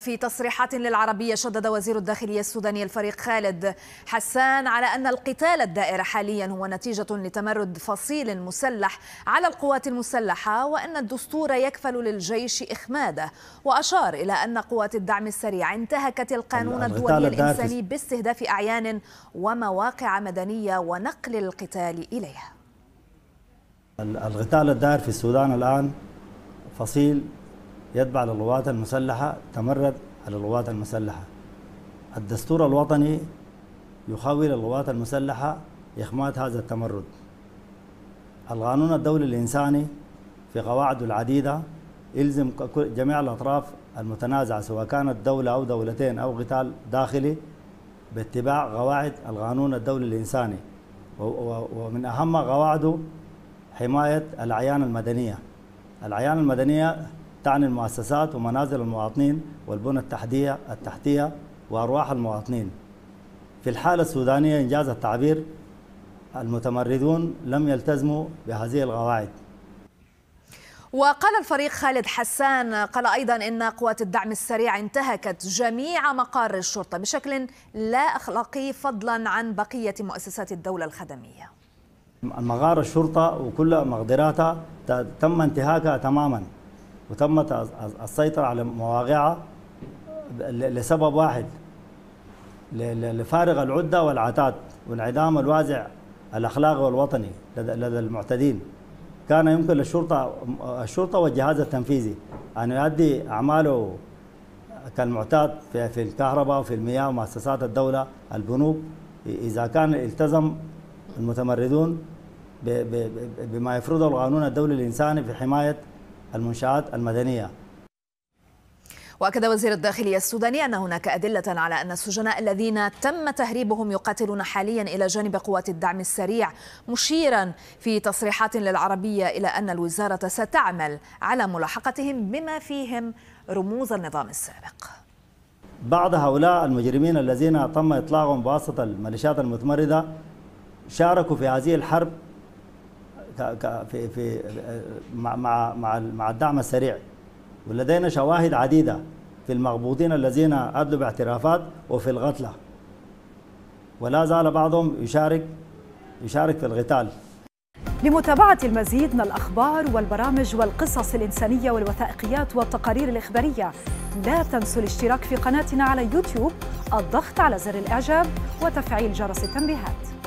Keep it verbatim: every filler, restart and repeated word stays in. في تصريحات للعربية شدد وزير الداخلية السوداني الفريق خالد حسان على أن القتال الدائر حاليا هو نتيجة لتمرد فصيل مسلح على القوات المسلحة، وأن الدستور يكفل للجيش إخماده، وأشار إلى أن قوات الدعم السريع انتهكت القانون الدولي الإنساني باستهداف أعيان ومواقع مدنية ونقل القتال إليها. القتال الدائر في السودان الآن فصيل يتبع للقوات المسلحة، تمرد على القوات المسلحة. الدستور الوطني يخول القوات المسلحة إخماد هذا التمرد. القانون الدولي الإنساني في قواعده العديدة يلزم جميع الأطراف المتنازعة سواء كانت دولة أو دولتين أو قتال داخلي باتباع قواعد القانون الدولي الإنساني، ومن أهم قواعده حماية الأعيان المدنية. الأعيان المدنية تعني المؤسسات ومنازل المواطنين والبنى التحتية التحتية وأرواح المواطنين. في الحالة السودانية إنجاز التعبير المتمردون لم يلتزموا بهذه القواعد. وقال الفريق خالد حسان قال أيضا إن قوات الدعم السريع انتهكت جميع مقار الشرطة بشكل لا أخلاقي، فضلا عن بقية مؤسسات الدولة الخدمية. مقار الشرطة وكل مقدراتها تم انتهاكها تماما، وتمت السيطرة على مواقعها لسبب واحد، لفارغ العدة والعتاد وانعدام الوازع الأخلاقي والوطني لدى المعتدين. كان يمكن للشرطة الشرطة والجهاز التنفيذي أن يؤدي أعماله كالمعتاد في الكهرباء وفي المياه ومؤسسات الدولة البنوك، إذا كان التزم المتمردون بما يفرضه القانون الدولي الإنساني في حماية المنشآت المدنية. وأكد وزير الداخلية السوداني أن هناك أدلة على أن السجناء الذين تم تهريبهم يقاتلون حاليا إلى جانب قوات الدعم السريع، مشيرا في تصريحات للعربية إلى أن الوزارة ستعمل على ملاحقتهم بما فيهم رموز النظام السابق. بعض هؤلاء المجرمين الذين تم إطلاقهم بواسطة الميليشيات المتمردة شاركوا في هذه الحرب في في مع مع مع الدعم السريع، ولدينا شواهد عديده في المقبوضين الذين ادلوا باعترافات وفي القتلى، ولا زال بعضهم يشارك يشارك في القتال. لمتابعه المزيد من الاخبار والبرامج والقصص الانسانيه والوثائقيات والتقارير الاخباريه، لا تنسوا الاشتراك في قناتنا على يوتيوب، الضغط على زر الاعجاب وتفعيل جرس التنبيهات.